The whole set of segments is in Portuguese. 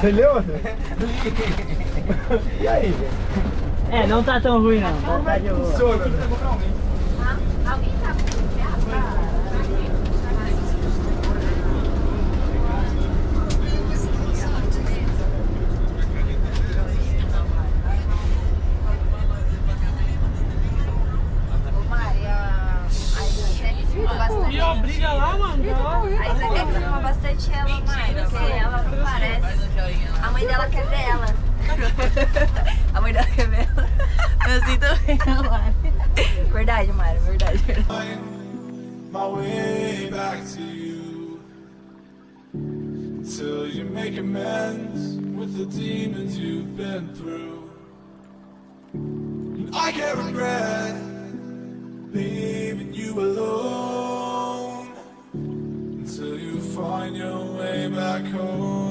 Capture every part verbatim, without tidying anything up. Você leu, André? E aí, velho? É, não tá tão ruim não. Como tá é que funciona? Tem que comprar alguém. Ah, alguém tá com terra pra... Me obriga lá, mano. Aí você tem que filmar bastante ela, mãe, porque ela não parece. A mãe dela quer ver ela. A mãe dela quer ver ela. Eu sinto bem, Mari. Verdade, Mari, verdade, verdade. My way back to you. Till you make amends with the demons you've been through. And I can't regret leaving you alone. Till you find your way back home.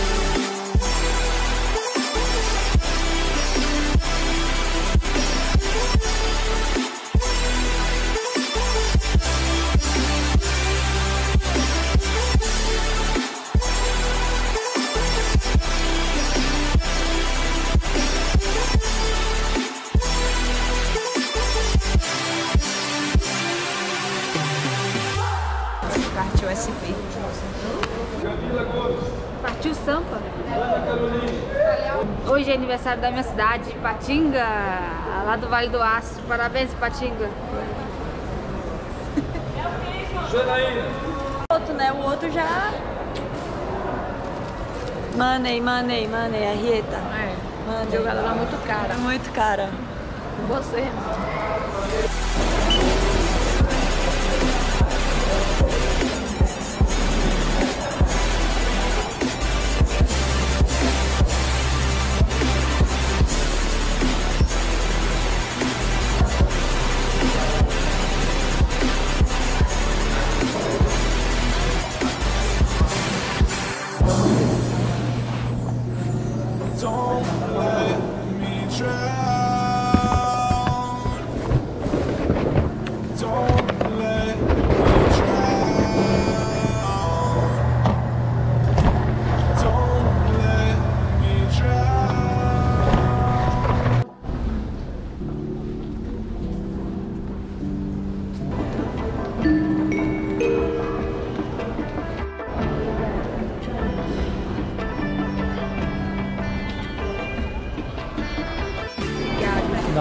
Partiu Sampa. Hoje é aniversário da minha cidade, Ipatinga, lá do Vale do Aço. Parabéns, Ipatinga. O outro, né? O outro já... Money, money, money, a Rieta. É, money. Jogada lá muito cara. Muito cara. Você, irmão.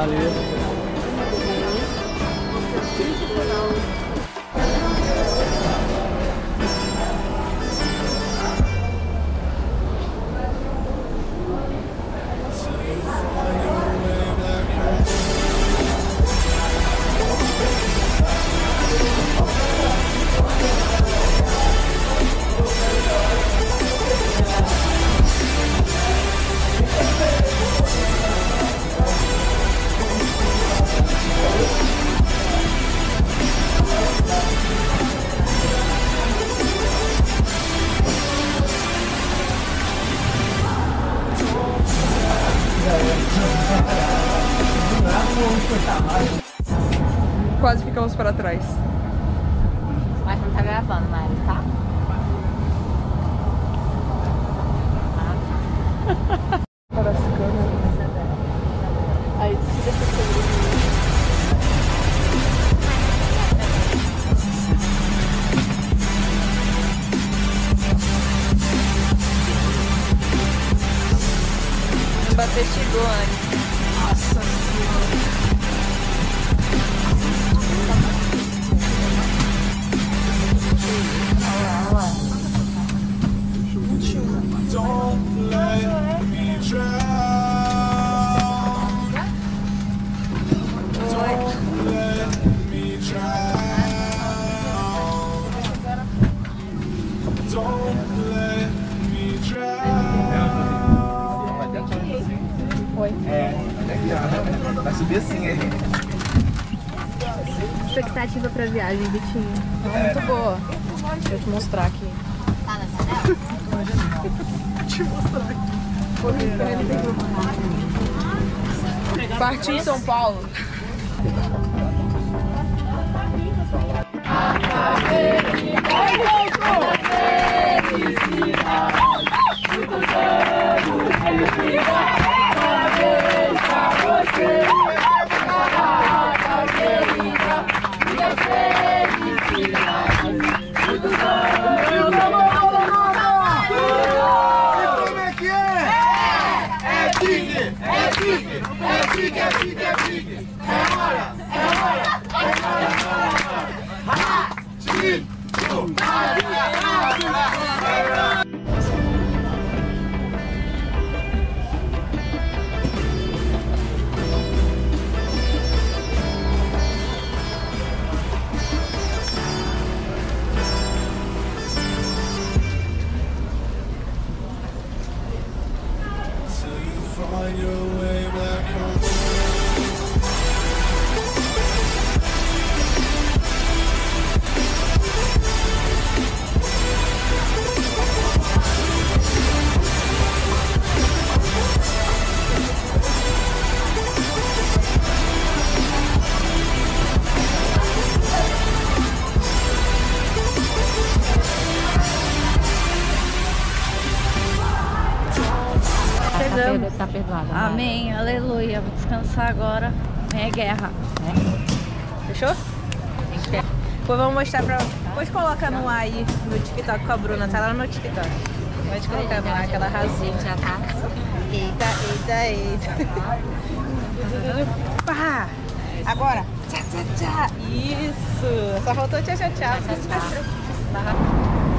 Valeu. Quase ficamos para trás. Mas não tá gravando, Mari, tá? Ah. Para as câmeras. Aí, tira essa câmera. O bater chegou antes. Nossa senhora. Don't let me drown. subir assim. Hein? Expectativa pra viagem, Vitinho. É. Muito boa. Deixa eu te mostrar aqui. Tá na janela? Vou te mostrar aqui. Partiu em São Paulo. Tá perdoada. Amém, aleluia. Vou descansar agora. É guerra. É. Fechou? Depois vamos mostrar pra. Depois coloca no ar aí no TikTok com a Bruna. Tá lá no TikTok. Pode colocar lá aquela rasinha. Já tá. Eita, eita, eita. Pá! Agora. Tchá, tchá, tchá. Isso. Só faltou tchau, tchau, tchau. Tchau, tchau.